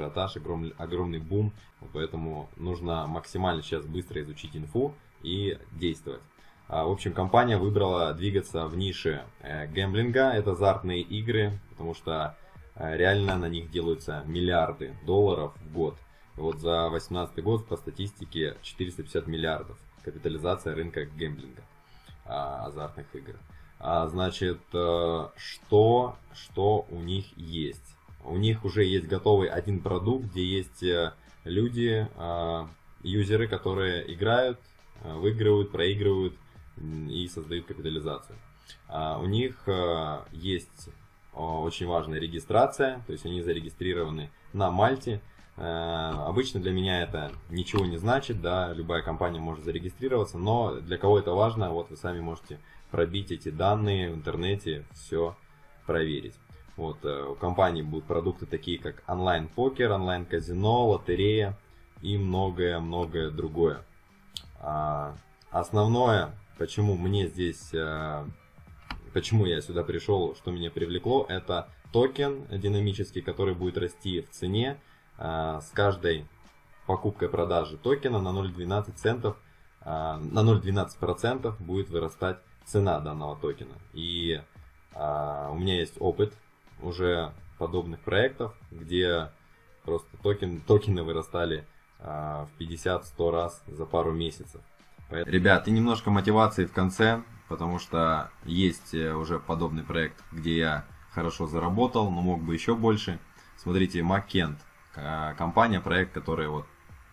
ажиотаж, огромный бум, поэтому нужно максимально сейчас быстро изучить инфу и действовать. В общем, компания выбрала двигаться в нише гэмблинга, это азартные игры, потому что реально на них делаются миллиарды долларов в год. Вот за 2018 год по статистике 450 миллиардов капитализация рынка гэмблинга, азартных игр. Значит, что у них есть? У них уже есть готовый один продукт, где есть люди, юзеры, которые играют, выигрывают, проигрывают и создают капитализацию. У них есть очень важная регистрация, то есть они зарегистрированы на Мальте. Обычно для меня это ничего не значит, да, любая компания может зарегистрироваться, но для кого это важно, вот вы сами можете пробить эти данные в интернете, все проверить. Вот, у компании будут продукты такие, как онлайн-покер, онлайн-казино, лотерея и многое-многое другое. Основное, почему я сюда пришел, что меня привлекло, это токен динамический, который будет расти в цене. С каждой покупкой продажи токена на 0,12% будет вырастать цена данного токена. И у меня есть опыт уже подобных проектов, где просто токены вырастали в 50-100 раз за пару месяцев. Поэтому... Ребят, и немножко мотивации в конце, потому что есть уже подобный проект, где я хорошо заработал, но мог бы еще больше. Смотрите, MacKent. Компания, проект, который вот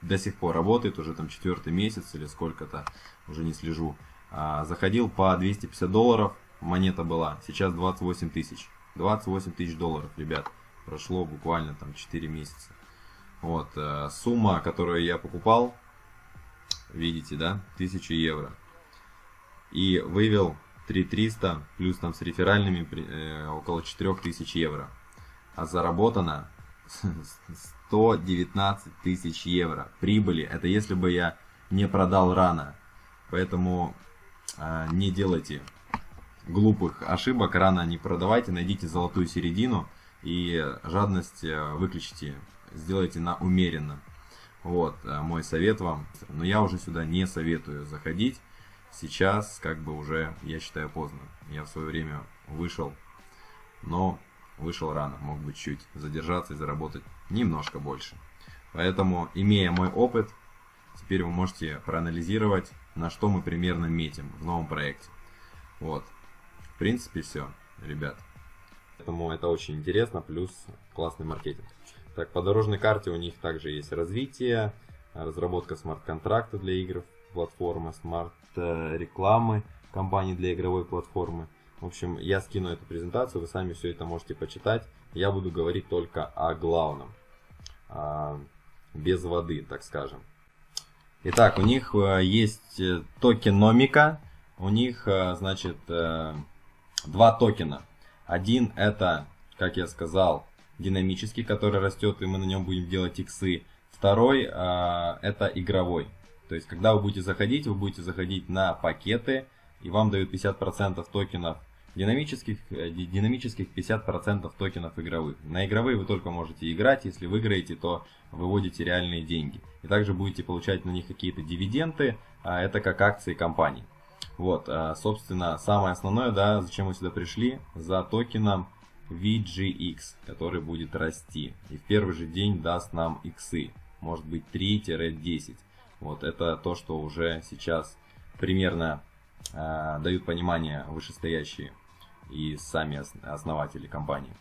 до сих пор работает, уже там 4-й месяц или сколько-то, уже не слежу. Заходил по 250 долларов, монета была, сейчас 28 тысяч. 28 тысяч долларов, ребят, прошло буквально там 4 месяца. Вот, сумма, которую я покупал, видите, да, 1000 евро. И вывел 3300, плюс там с реферальными около 4000 евро. А заработано 119 тысяч евро прибыли. Это если бы я не продал рано. Поэтому не делайте глупых ошибок, рано не продавайте, найдите золотую середину и жадность выключите, сделайте на умеренно. Вот мой совет вам. Но я уже сюда не советую заходить. Сейчас как бы уже, я считаю, поздно. Я в свое время вышел, но... Вышел рано, мог бы чуть задержаться и заработать немножко больше. Поэтому, имея мой опыт, теперь вы можете проанализировать, на что мы примерно метим в новом проекте. Вот, в принципе, все, ребят. Поэтому это очень интересно, плюс классный маркетинг. Так, по дорожной карте у них также есть развитие, разработка смарт-контракта для игр, платформы, смарт-рекламы компании для игровой платформы. В общем, я скину эту презентацию, вы сами все это можете почитать. Я буду говорить только о главном, без воды, так скажем. Итак, у них есть токеномика, у них, значит, два токена. Один это, как я сказал, динамический, который растет, и мы на нем будем делать иксы. Второй это игровой. То есть, когда вы будете заходить на пакеты, и вам дают 50% токенов динамических 50% токенов игровых. На игровые вы только можете играть, если выиграете, то выводите реальные деньги. И также будете получать на них какие-то дивиденды, это как акции компании. Вот, собственно, самое основное, да, зачем мы сюда пришли, за токеном VGX, который будет расти. И в первый же день даст нам иксы, может быть 3-10. Вот, это то, что уже сейчас примерно... дают понимание вышестоящие и сами основатели компании.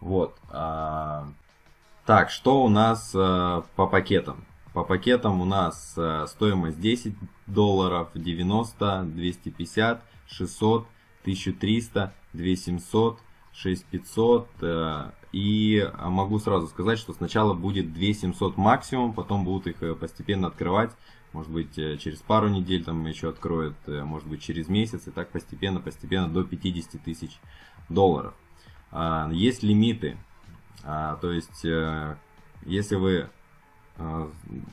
Вот. Так, что у нас по пакетам? По пакетам у нас стоимость 10 долларов, 90, 250, 600, 1300, 2700, 6500. И могу сразу сказать, что сначала будет 2700 максимум, потом будут их постепенно открывать. Может быть, через пару недель там еще откроют, может быть, через месяц. И так постепенно до 50 тысяч долларов. Есть лимиты. То есть, если вы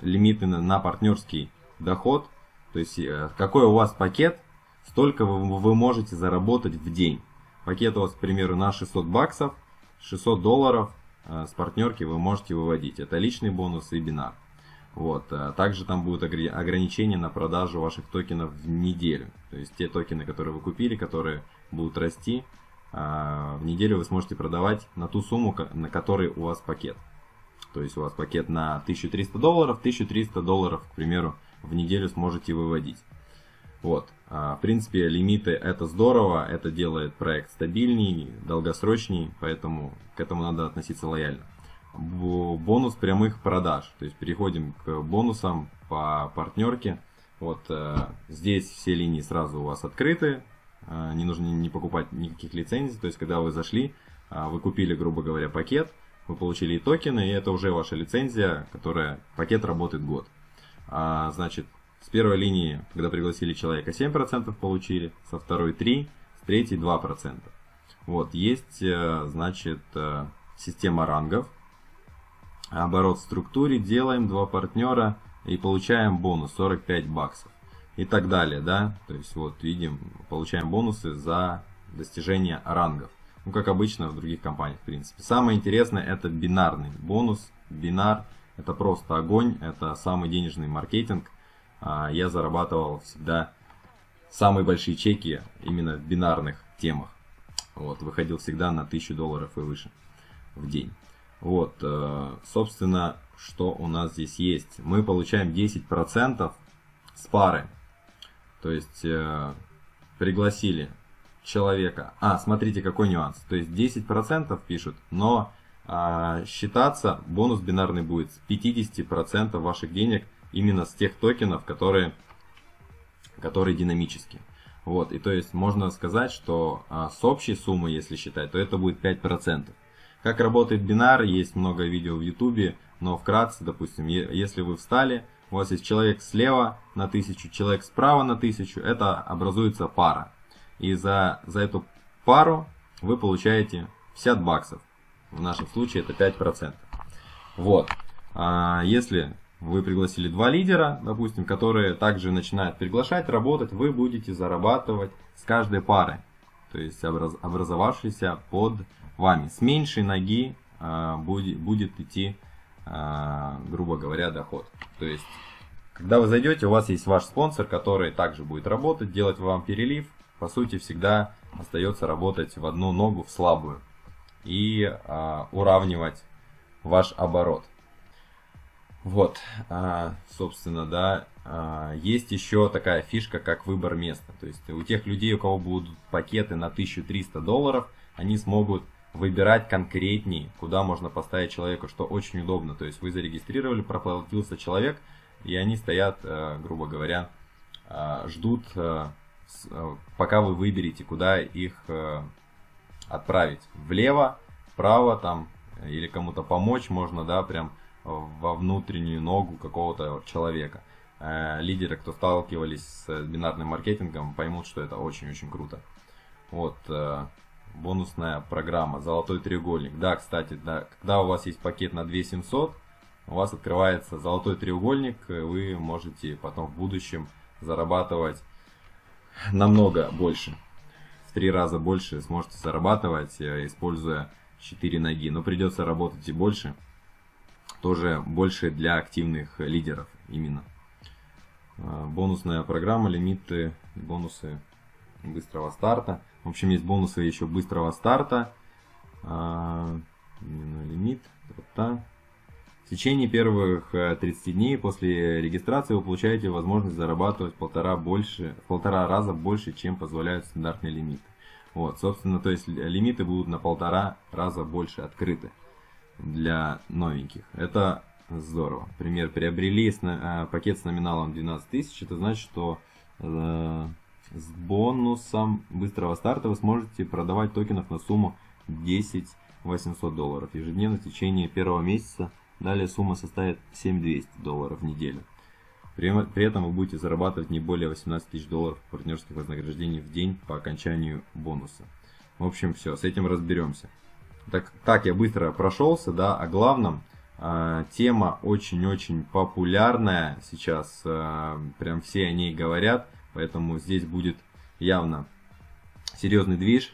лимиты на партнерский доход, то есть, какой у вас пакет, столько вы можете заработать в день. Пакет у вас, к примеру, на 600 баксов, 600 долларов. с партнерки вы можете выводить. Это личный бонус и бинар. Вот. Также там будут ограничения на продажу ваших токенов в неделю. То есть те токены, которые вы купили, которые будут расти, в неделю вы сможете продавать на ту сумму, на которой у вас пакет. То есть у вас пакет на $1300, $1300, к примеру, в неделю сможете выводить. Вот. В принципе, лимиты — это здорово, это делает проект стабильней, долгосрочней, поэтому к этому надо относиться лояльно. Бонус прямых продаж. То есть переходим к бонусам по партнерке. Вот здесь все линии сразу у вас открыты. Не нужно не покупать никаких лицензий. То есть когда вы зашли, вы купили, грубо говоря, пакет, вы получили и токены, и это уже ваша лицензия, которая пакет работает год. Значит, с первой линии, когда пригласили человека, 7% получили, со второй 3%, с третьей 2%. Вот, есть, значит, система рангов. Оборот в структуре, делаем 2 партнера и получаем бонус 45 баксов. И так далее, да, то есть вот видим, получаем бонусы за достижение рангов. Ну, как обычно в других компаниях, в принципе. Самое интересное — это бинарный бонус. Бинар — это просто огонь, это самый денежный маркетинг. Я зарабатывал всегда самые большие чеки именно в бинарных темах. Вот, выходил всегда на $1000 и выше в день. Вот, собственно, что у нас здесь есть. Мы получаем 10% с пары. То есть пригласили человека. Смотрите, какой нюанс. То есть 10% пишут, но считаться бонус бинарный будет с 50% ваших денег именно с тех токенов, которые динамические. Вот, и то есть можно сказать, что с общей суммы, если считать, то это будет 5%. Как работает бинар, есть много видео в YouTube, но вкратце, допустим, если вы встали, у вас есть человек слева на 1000, человек справа на 1000, это образуется пара. И за эту пару вы получаете 50 баксов. В нашем случае это 5%. Вот. Если вы пригласили 2 лидера, допустим, которые также начинают приглашать, работать, вы будете зарабатывать с каждой пары, то есть образовавшейся под вами. С меньшей ноги будет идти, грубо говоря, доход. То есть, когда вы зайдете, у вас есть ваш спонсор, который также будет работать, делать вам перелив. По сути, всегда остается работать в одну ногу, в слабую, и уравнивать ваш оборот. Вот, собственно, да, есть еще такая фишка, как выбор места. То есть у тех людей, у кого будут пакеты на $1300, они смогут выбирать конкретнее, куда можно поставить человека, что очень удобно. То есть вы зарегистрировали, проплатился человек, и они стоят, грубо говоря, ждут, пока вы выберете, куда их отправить. Влево, вправо там, или кому-то помочь можно, да, прям во внутреннюю ногу какого-то человека. Лидеры, кто сталкивались с бинарным маркетингом, поймут, что это очень-очень круто. Вот, бонусная программа, золотой треугольник. Да, кстати, да, когда у вас есть пакет на 2700, у вас открывается золотой треугольник, и вы можете потом в будущем зарабатывать намного больше. В 3 раза больше сможете зарабатывать, используя 4 ноги, но придется работать и больше. Тоже больше для активных лидеров именно. Бонусная программа, лимиты, бонусы быстрого старта. В общем, есть бонусы еще быстрого старта. Лимит. В течение первых 30 дней после регистрации вы получаете возможность зарабатывать в полтора раза больше, чем позволяют стандартные лимиты. Вот, собственно, то есть лимиты будут на 1,5 раза больше открыты для новеньких. Это здорово. Пример: приобрели пакет с номиналом 12 000, это значит, что с бонусом быстрого старта вы сможете продавать токенов на сумму $10 800 ежедневно в течение первого месяца. Далее сумма составит $7 200 в неделю. При этом вы будете зарабатывать не более $18 000 партнерских вознаграждений в день по окончанию бонуса. В общем, все, с этим разберемся. Так я быстро прошелся, да, о главном. Тема очень-очень популярная сейчас, прям все о ней говорят, поэтому здесь будет явно серьезный движ.